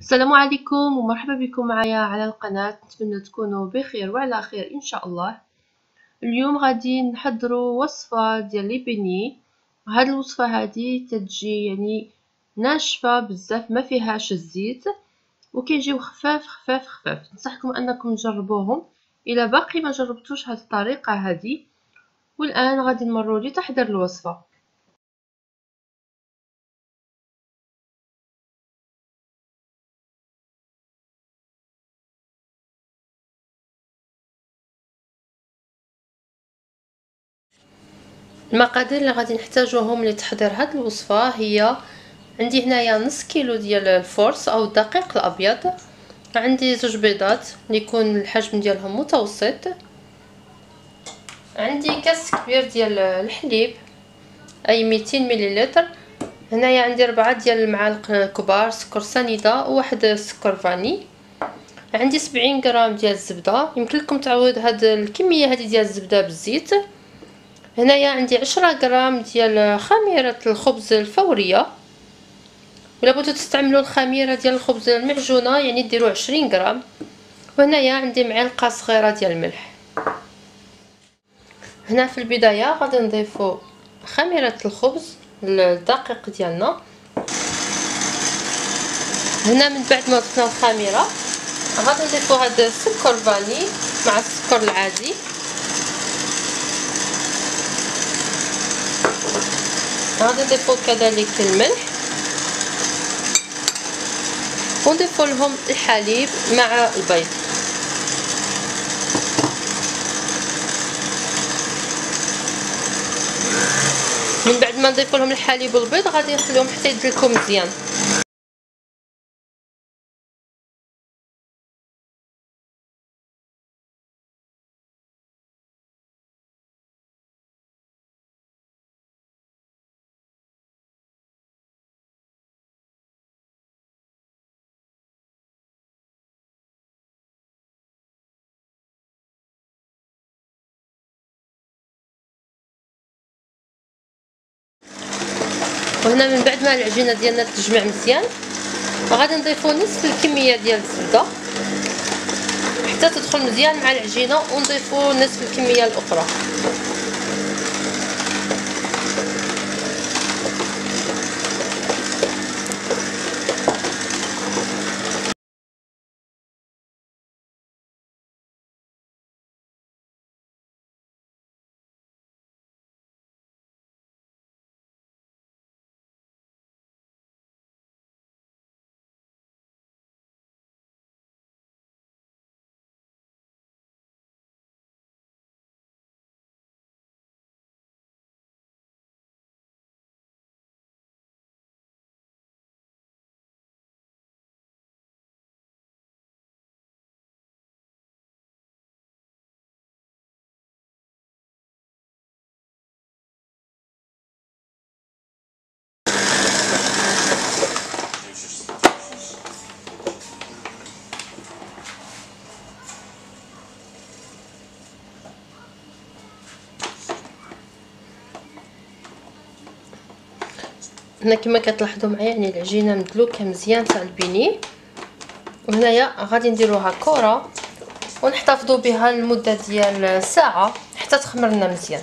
السلام عليكم ومرحبا بكم معايا على القناة. نتمنى تكونوا بخير وعلى خير ان شاء الله. اليوم غادي نحضروا وصفة ديال لي بيني. هاد الوصفة هادي تتجي يعني ناشفة بزاف، ما فيهاش الزيت وكيجيو خفاف خفاف خفاف. نصحكم انكم تجربوهم الى باقي ما جربتوش هاد الطريقة هادي. والان غادي نمروا لتحضير الوصفة. المقادير اللي غادي نحتاجوهم لتحضير هاد الوصفه هي عندي هنايا نص كيلو ديال الفورس او الدقيق الابيض، عندي زوج بيضات اللي يكون الحجم ديالهم متوسط، عندي كاس كبير ديال الحليب اي 200 مليلتر، هنايا عندي 4 ديال المعالق كبار سكر سنيده وواحد السكر فاني، عندي 70 غرام ديال الزبده. يمكن لكم تعوض هاد الكميه هذه ديال الزبده بالزيت. هنايا عندي 10 غرام ديال خميره الخبز الفوريه، ولا بغيتو تستعملوا الخميره ديال الخبز المعجونه يعني ديروا 20 غرام. وهنايا عندي معلقه صغيره ديال الملح. هنا في البدايه غادي نضيفوا خميره الخبز الدقيق ديالنا. هنا من بعد ما ضفنا الخميره غادي نضيفوا هذا السكر فاني مع السكر العادي، غادي نضيفو كذلك الملح ونضيفو لهم الحليب مع البيض. من بعد ما نضيفو لهم الحليب والبيض غادي نخليهم حتى يدلكو مزيان. وهنا من بعد ما العجينه ديالنا تجمع مزيان غادي نضيفو نصف الكميه ديال الزبده حتى تدخل مزيان مع العجينه، ونضيفو نصف الكميه الاخرى. هنا كما كتلاحظوا معايا يعني العجينه مدلوكه مزيان تاع البيني. وهنايا غادي نديروها كره ونحتفظوا بها لمده ديال ساعه حتى تخمر لنا مزيان.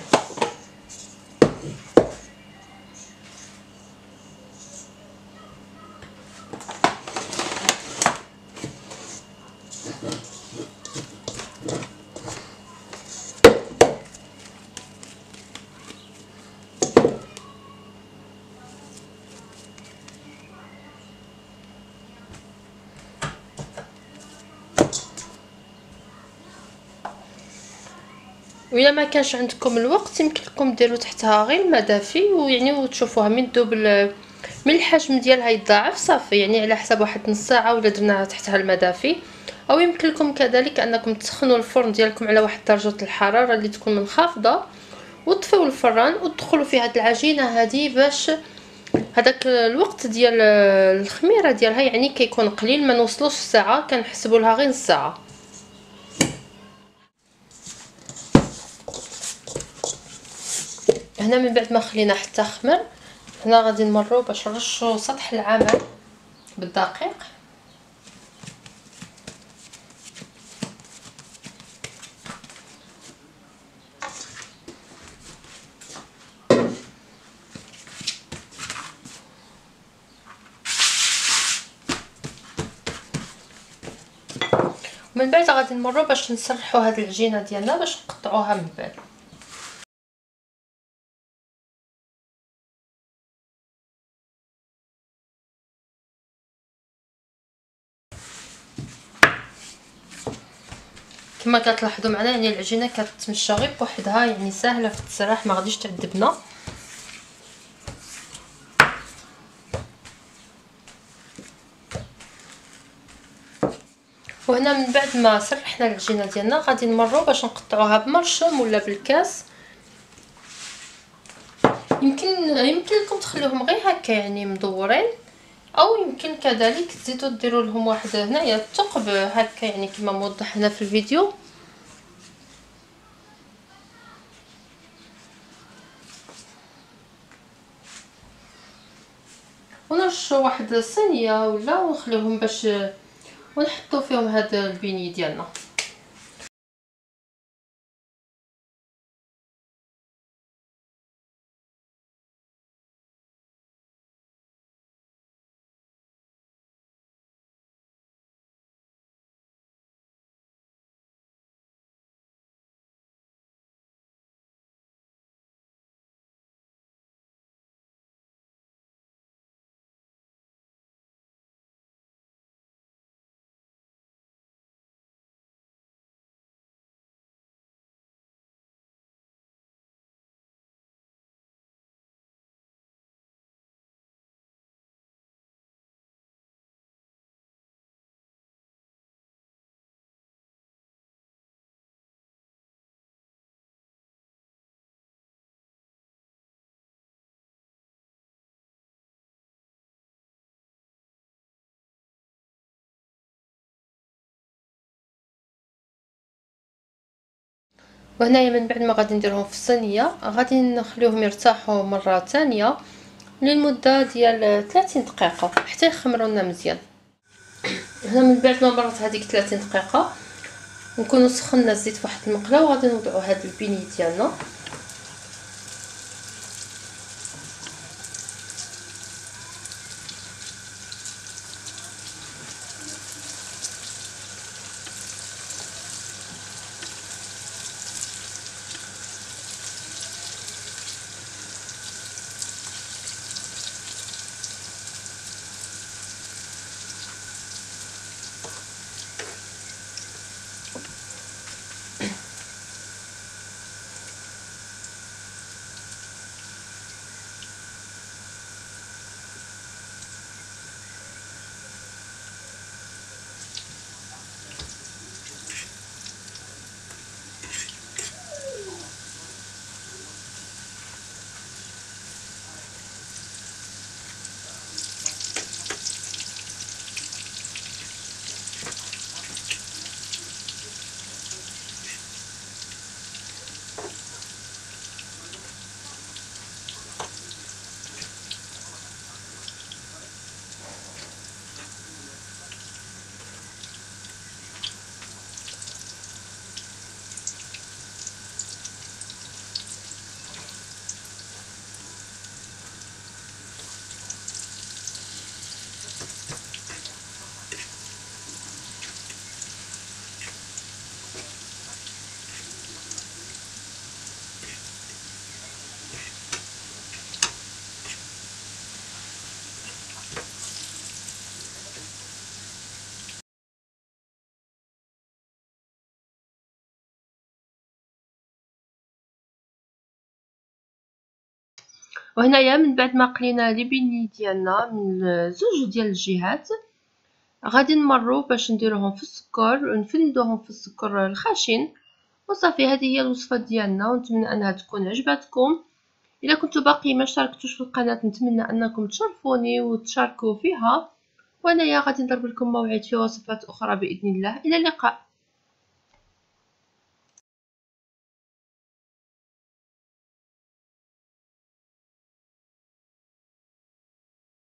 وإلا ما كانش عندكم الوقت يمكن لكم ديروا تحتها غير الماء دافي، ويعني وتشوفوها من دوب من الحجم ديالها يتضاعف صافي، يعني على حسب واحد نص ساعه ولا درنا تحتها الماء دافي. او يمكن لكم كذلك انكم تسخنوا الفرن ديالكم على واحد درجه الحراره اللي تكون منخفضه وتطفيو الفران وتدخلوا في هاد العجينه هذه باش هذاك الوقت ديال الخميره ديالها يعني كيكون قليل، ما نوصلوش الساعه، كنحسبوا لها غير نص ساعه. هنا من بعد ما خلينا حتى خمر هنا غادي نمروا باش نرشوا سطح العمل بالدقيق. من بعد غادي نمروا باش نسرحوا هاد العجينه ديالنا باش نقطعوها من بعد. كما كتلاحظوا معنا يعني العجينه كتمشى غير بوحدها، يعني ساهله في التسريح، ما غاديش تعذبنا. وهنا من بعد ما سرحنا العجينه ديالنا غادي نمروا باش نقطعوها بمرشم ولا بالكاس. يمكن لكم تخليوهم غير هكا يعني مدورين، او يمكن كذلك تزيدوا ديروا لهم واحد هنايا الثقب هكا يعني كما موضح هنا في الفيديو. ونرشوا واحد الصينيه ولا ونخليهم باش ونحطوا فيهم هاد البيني ديالنا. وهنايا من بعد ما غادي نديرهم في الصينيه غادي نخليوهم يرتاحوا مره ثانيه للمده ديال 30 دقيقه حتى يخمروا لنا مزيان. هنا من بعد ما مرت هذيك 30 دقيقه نكونوا سخنا الزيت فواحد المقله وغادي نوضعوا هذا البيني ديالنا. وهنايا من بعد ما قلينا لي بيني ديالنا من زوج ديال الجهات غادي نمروا باش نديروهم في السكر ونفندوهم في السكر الخشن وصافي. هذه هي الوصفه ديالنا ونتمنى انها تكون عجبتكم. الا كنتوا باقي ما اشتركتوش في القناه نتمنى انكم تشرفوني وتشاركوا فيها، وانايا غادي نضرب لكم موعد في وصفات اخرى باذن الله. الى اللقاء.